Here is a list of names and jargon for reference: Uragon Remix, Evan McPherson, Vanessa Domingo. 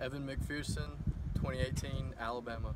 Evan McPherson, 2018, Alabama.